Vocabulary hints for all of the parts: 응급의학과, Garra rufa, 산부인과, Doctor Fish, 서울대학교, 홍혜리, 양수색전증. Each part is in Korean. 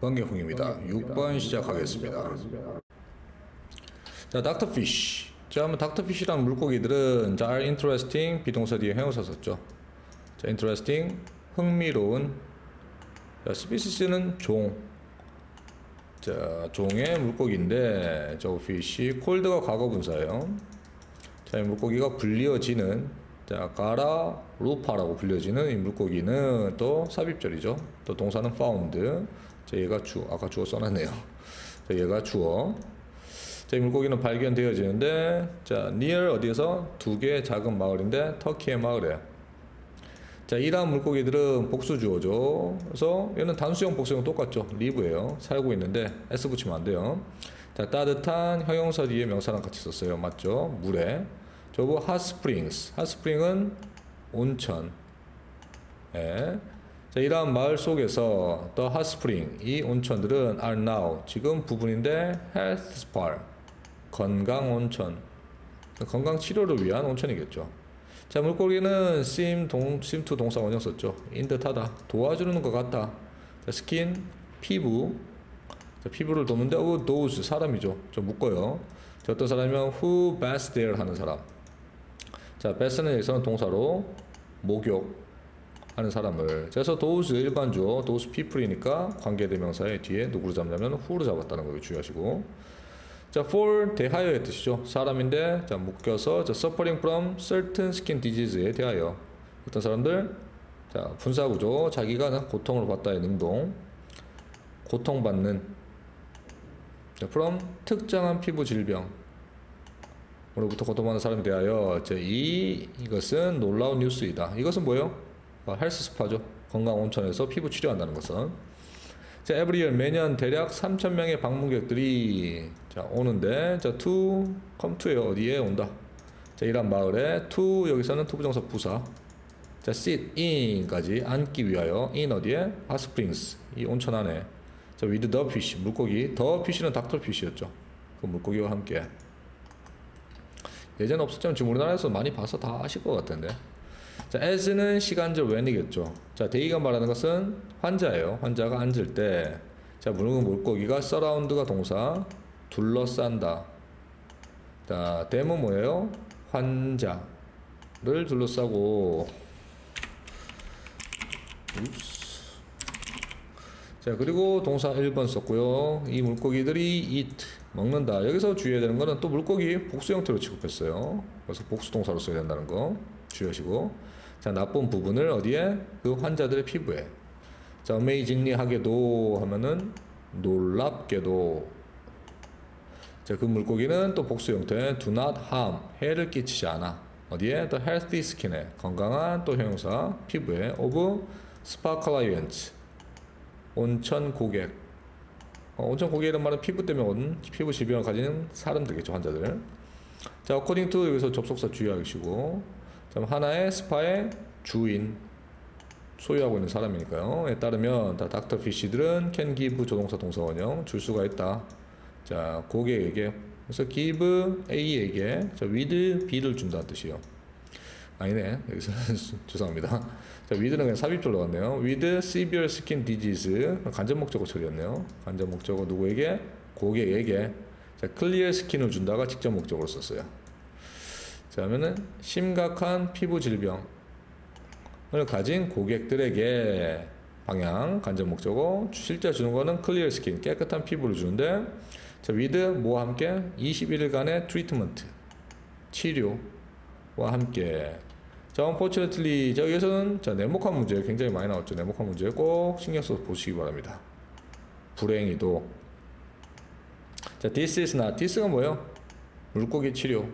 번개풍입니다. 6번 시작하겠습니다. 자, 닥터 피쉬. 자, 한번 닥터 피쉬라는 물고기들은 자, are interesting 비동사 뒤에 형용사 썼죠. 자, interesting 흥미로운. 자, 스피시스는 종. 자, 종의 물고기인데 저 피쉬 콜드가 과거분사예요. 자, 이 물고기가 불리어지는, 자, 가라 루파라고 불려지는 이 물고기는 또 삽입절이죠. 또 동사는 found. 자, 얘가 주어. 아까 주어 써놨네요. 자, 얘가 주어. 자, 이 물고기는 발견되어지는데, 자, near 어디에서? 두 개의 작은 마을인데 터키의 마을에. 자, 이러한 물고기들은 복수주어죠. 그래서 얘는 단수형 복수형 똑같죠. live예요. 살고 있는데 s 붙이면 안 돼요. 자, 따뜻한 형용사 뒤에 명사랑 같이 썼어요. 맞죠? 물에. 저거 hot springs. hot spring은 온천. 예. 자, 이러한 마을 속에서 더 hot spring, 이 온천들은 are now, 지금 부분인데 health spa, 건강 온천, 건강 치료를 위한 온천이겠죠. 자, 물고기는 seem to 동사 원형 썼죠. in 듯하다, 도와주는 것 같다. 자, skin, 피부. 자, 피부를 돕는데 those 사람이죠. 좀 묶어요. 자, 어떤 사람이면 who bathes there 하는 사람. 자, bath는 여기서는 동사로 목욕 하는 사람을. 그래서 those 일반주어, those people이니까 관계대명사의 뒤에 누구를 잡냐면 who를 잡았다는 거 주의하시고. 자, for 대하여의 뜻이죠. 사람인데, 자, 묶여서, 자, suffering from certain skin disease에 대하여. 어떤 사람들, 자, 분사구조, 자기가 고통을 받다의 능동, 고통받는. 자, from 특정한 피부 질병. 으로부터 고통받는 사람에 대하여, 자, 이것은 놀라운 뉴스이다. 이것은 뭐예요? 헬스 스파죠. 건강 온천에서 피부 치료한다는 것은. 자, every year 매년 대략 3,000명의 방문객들이, 자, 오는데, 자, to come to예요. 어디에 온다. 자, 이런 마을에 to 여기서는 to 부정사 부사. 자, sit in까지 앉기 위하여 in 어디에 hot springs 이 온천 안에. 자, with the fish 물고기. the fish는 닥터 피쉬였죠. 그 물고기와 함께. 예전에 없었지만 지금 우리나라에서 많이 봐서 다 아실 것 같은데. 자, as는 시간절 when이겠죠. 자, day가 말하는 것은 환자예요. 환자가 앉을 때, 자, 묽은 물고기가 surround가 동사, 둘러싼다. 자, them은 뭐예요? 환자를 둘러싸고. 자, 그리고 동사 1번 썼고요. 이 물고기들이 eat 먹는다. 여기서 주의해야 되는 거는 또 물고기 복수 형태로 취급했어요. 그래서 복수 동사로 써야 된다는 거 주의하시고. 자, 나쁜 부분을 어디에? 그 환자들의 피부에. 자, amazingly 하게도 하면은 놀랍게도. 자, 그 물고기는 또 복수 형태 do not harm 해를 끼치지 않아. 어디에? the healthy skin에 건강한 또 형용사 피부에 of spa clients 온천 고객. 온천 고객이란 말은 피부 때문에 온 피부 질병을 가진 사람들겠죠, 환자들. 자, according to 여기서 접속사 주의하시고. 자, 하나의 스파의 주인, 소유하고 있는 사람이니까요. 에 따르면 다 닥터 피쉬들은 can give 조동사 동사 원형 줄 수가 있다. 자, 고객에게. 그래서 give A에게, 자, with B를 준다는 뜻이에요. 아니네, 여기서 죄송합니다. 자, with는 그냥 삽입절로 갔네요. with severe skin disease 간접 목적어 처리였네요. 간접 목적어 누구에게? 고객에게. 자, clear skin을 준다가 직접 목적어로 썼어요. 자, 하면은 심각한 피부 질병을 가진 고객들에게 방향 간접 목적어 실제 주는 거는 클리어 스킨 깨끗한 피부를 주는데, 자, with 뭐와 함께 21일간의 트리트먼트 치료와 함께. 자, unfortunately 자, 여기서는 자, 네모칸 문제 굉장히 많이 나왔죠. 네모칸 문제 꼭 신경 써서 보시기 바랍니다. 불행히도. 자, this is not. this가 뭐예요? 물고기 치료.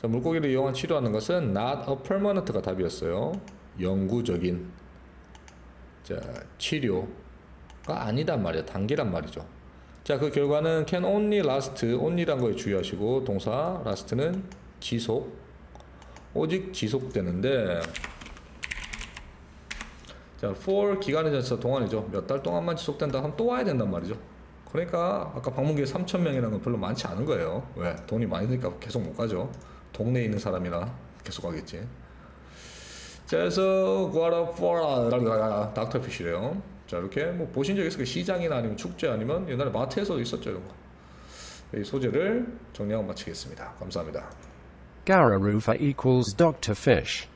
자, 물고기를 이용한 치료하는 것은 not a permanent가 답이었어요. 영구적인, 자, 치료가 아니단 말이에요. 단기란 말이죠. 자, 그 결과는 can only last, only란 거에 주의하시고, 동사 last는 지속, 오직 지속되는데, 자, for 기간이 전체 동안이죠. 몇 달 동안만 지속된다 하면 또 와야 된단 말이죠. 그러니까 아까 방문객 3,000명이라는 건 별로 많지 않은 거예요. 왜? 돈이 많이 드니까 계속 못 가죠. 동네에 있는 사람이라 계속 가겠지. 자, 그래서, Garra rufa, 닥터 피쉬래요. 자, 이렇게 뭐 보신 적 있을 거예요. 시장이나 아니면 축제 아니면 옛날에 마트에서도 있었죠, 이런 거. 이 소재를 정리하고 마치겠습니다. 감사합니다. Garra rufa equals Doctor Fish.